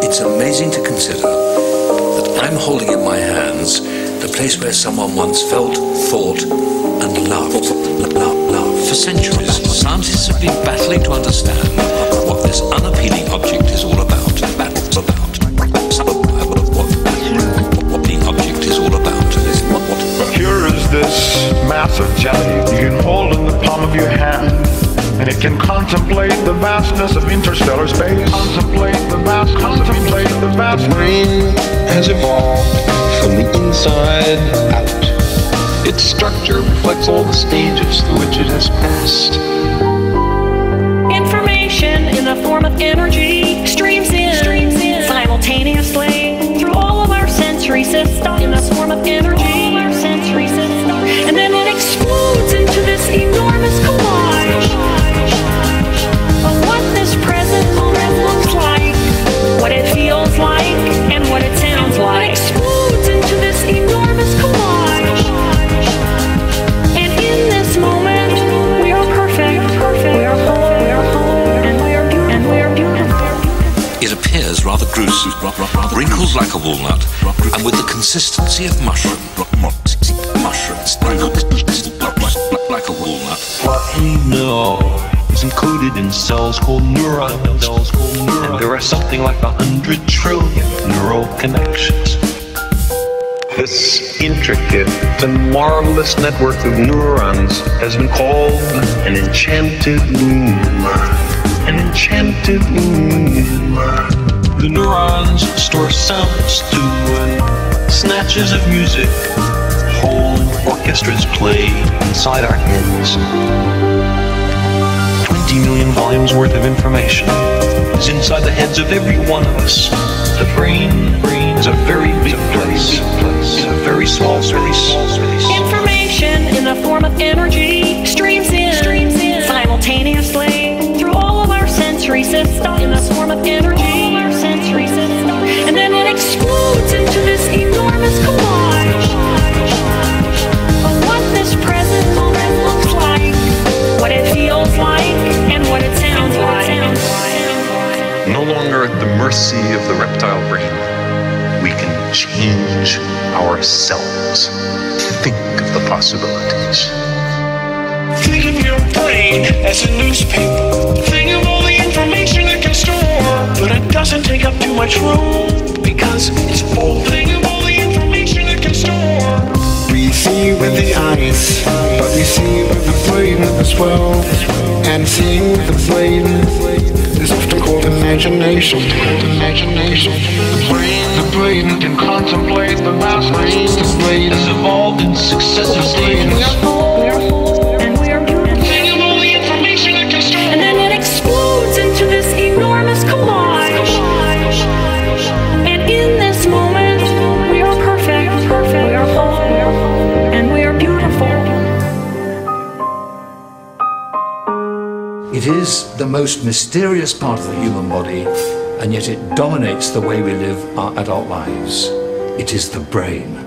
It's amazing to consider that I'm holding in my hands the place where someone once felt, thought, and loved for centuries. Scientists have been battling to understand what this unappealing object is all about. Here is this mass of jelly you can hold in the palm of your hand, and it can contemplate the vastness of interstellar space. Contemplate the vastness. The brain has evolved from the inside out. Its structure reflects all the stages through which it has passed. Information in the form of energy streams in simultaneously through all of our sensory systems in the form of energy. And then it explodes into this enormous collage. Rather gruesome, wrinkles like a walnut, and with the consistency of mushroom. Like a walnut. What we know is included in cells called neurons, and there are something like 100 trillion neural connections. This intricate and marvelous network of neurons has been called an enchanted loom. An enchanted loom. The neurons store sounds too, and snatches of music. Whole orchestras play inside our heads. 20 million volumes worth of information is inside the heads of every one of us. The brain is a very big place, in a very small space. Information in the form of energy streams in simultaneously through all of our sensory systems in the form of energy. And then it explodes into this enormous collage of what this present moment looks like, what it feels like, and what it sounds like. No longer at the mercy of the reptile brain, we can change ourselves. Think of the possibilities. Think of your brain as a newspaper. Think of all the information it can store, but it doesn't take up too much room because it's full. Think of all the information it can store. We see with the eyes, but we see with the brain as well. And seeing with the brain is often called imagination. The brain can contemplate the vast range. The brain has evolved in successive stages. It is the most mysterious part of the human body, and yet it dominates the way we live our adult lives. It is the brain.